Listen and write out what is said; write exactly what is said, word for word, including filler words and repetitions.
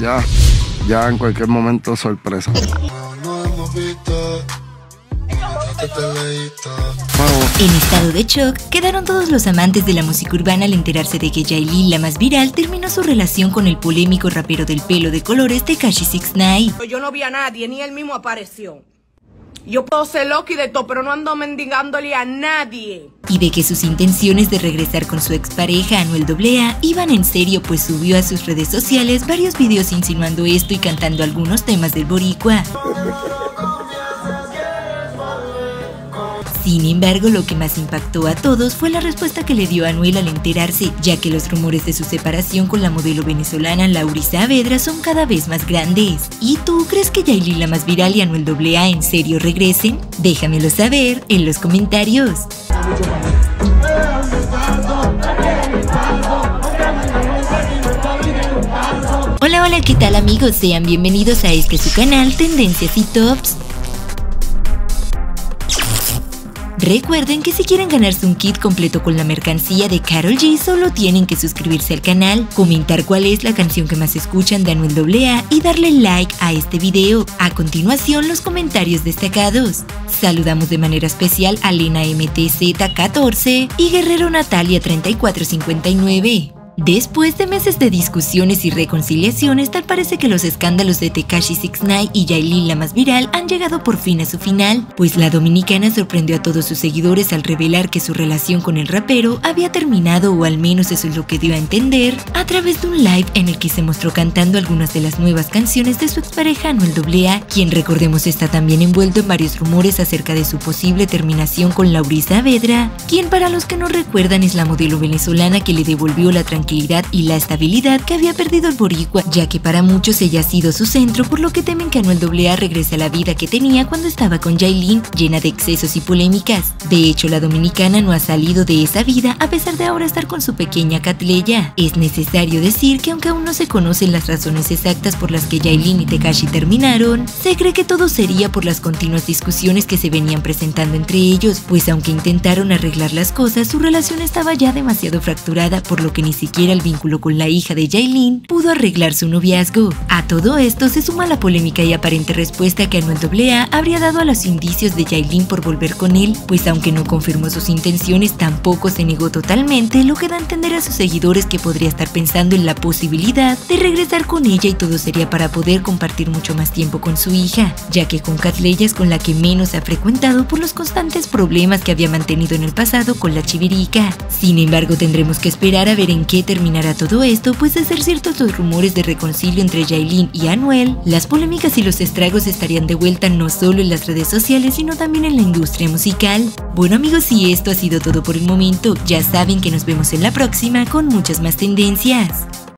Ya, ya en cualquier momento sorpresa. En estado de shock quedaron todos los amantes de la música urbana al enterarse de que Yailin, la más viral, terminó su relación con el polémico rapero del pelo de colores Tekashi six nine. Yo no vi a nadie, ni él mismo apareció. Yo puedo ser loca y de todo, pero no ando mendigándole a nadie. Y de que sus intenciones de regresar con su expareja Anuel doble A iban en serio, pues subió a sus redes sociales varios videos insinuando esto y cantando algunos temas del boricua. Sin embargo, lo que más impactó a todos fue la respuesta que le dio Anuel al enterarse, ya que los rumores de su separación con la modelo venezolana Laury Saavedra son cada vez más grandes. ¿Y tú crees que Yailin, la más viral, y Anuel doble A en serio regresen? Déjamelo saber en los comentarios. Hola, hola, ¿qué tal amigos? Sean bienvenidos a este su canal, Tendencias y Tops. Recuerden que si quieren ganarse un kit completo con la mercancía de Karol G, solo tienen que suscribirse al canal, comentar cuál es la canción que más escuchan de Anuel doble A y darle like a este video. A continuación, los comentarios destacados. Saludamos de manera especial a Lena M T Z catorce y Guerrero Natalia treinta y cuatro cincuenta y nueve. Después de meses de discusiones y reconciliaciones, tal parece que los escándalos de Tekashi six nine y Yailin, la más viral, han llegado por fin a su final, pues la dominicana sorprendió a todos sus seguidores al revelar que su relación con el rapero había terminado, o al menos eso es lo que dio a entender, a través de un live en el que se mostró cantando algunas de las nuevas canciones de su expareja Anuel doble A, quien, recordemos, está también envuelto en varios rumores acerca de su posible terminación con Laury Saavedra, quien, para los que no recuerdan, es la modelo venezolana que le devolvió la tranquilidad y la estabilidad que había perdido el boricua, ya que para muchos ella ha sido su centro, por lo que temen que Anuel doble A regrese a la vida que tenía cuando estaba con Yailin, llena de excesos y polémicas. De hecho, la dominicana no ha salido de esa vida a pesar de ahora estar con su pequeña Cataleya. Es necesario decir que, aunque aún no se conocen las razones exactas por las que Yailin y Tekashi terminaron, se cree que todo sería por las continuas discusiones que se venían presentando entre ellos, pues aunque intentaron arreglar las cosas, su relación estaba ya demasiado fracturada, por lo que ni siquiera el vínculo con la hija de Yailin pudo arreglar su noviazgo. A todo esto se suma la polémica y aparente respuesta que Anuel doble A habría dado a los indicios de Yailin por volver con él, pues aunque no confirmó sus intenciones, tampoco se negó totalmente, lo que da a entender a sus seguidores que podría estar pensando en la posibilidad de regresar con ella, y todo sería para poder compartir mucho más tiempo con su hija, ya que con Cataleya es con la que menos ha frecuentado por los constantes problemas que había mantenido en el pasado con la chivirica. Sin embargo, tendremos que esperar a ver en qué terminará todo esto, pues de ser ciertos los rumores de reconcilio entre Yailin y Anuel, las polémicas y los estragos estarían de vuelta no solo en las redes sociales, sino también en la industria musical. Bueno amigos, y esto ha sido todo por el momento. Ya saben que nos vemos en la próxima con muchas más tendencias.